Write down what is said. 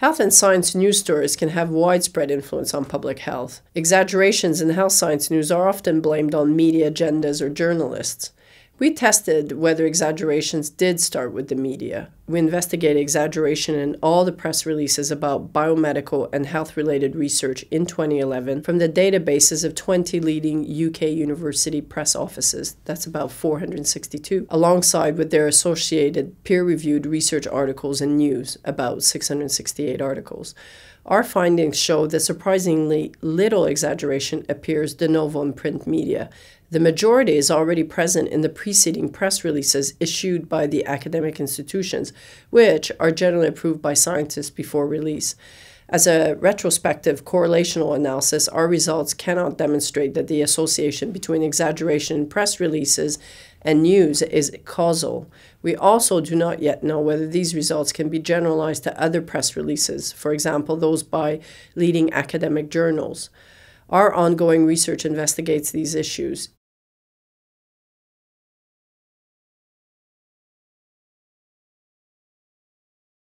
Health and science news stories can have widespread influence on public health. Exaggerations in health science news are often blamed on media agendas or journalists. We tested whether exaggerations did start with the media. We investigated exaggeration in all the press releases about biomedical and health-related research in 2011 from the databases of 20 leading UK university press offices, that's about 462, alongside with their associated peer-reviewed research articles and news, about 668 articles. Our findings show that surprisingly little exaggeration appears de novo in print media. The majority is already present in the preceding press releases issued by the academic institutions, which are generally approved by scientists before release. As a retrospective correlational analysis, our results cannot demonstrate that the association between exaggeration in press releases and news is causal. We also do not yet know whether these results can be generalized to other press releases, for example, those by leading academic journals. Our ongoing research investigates these issues.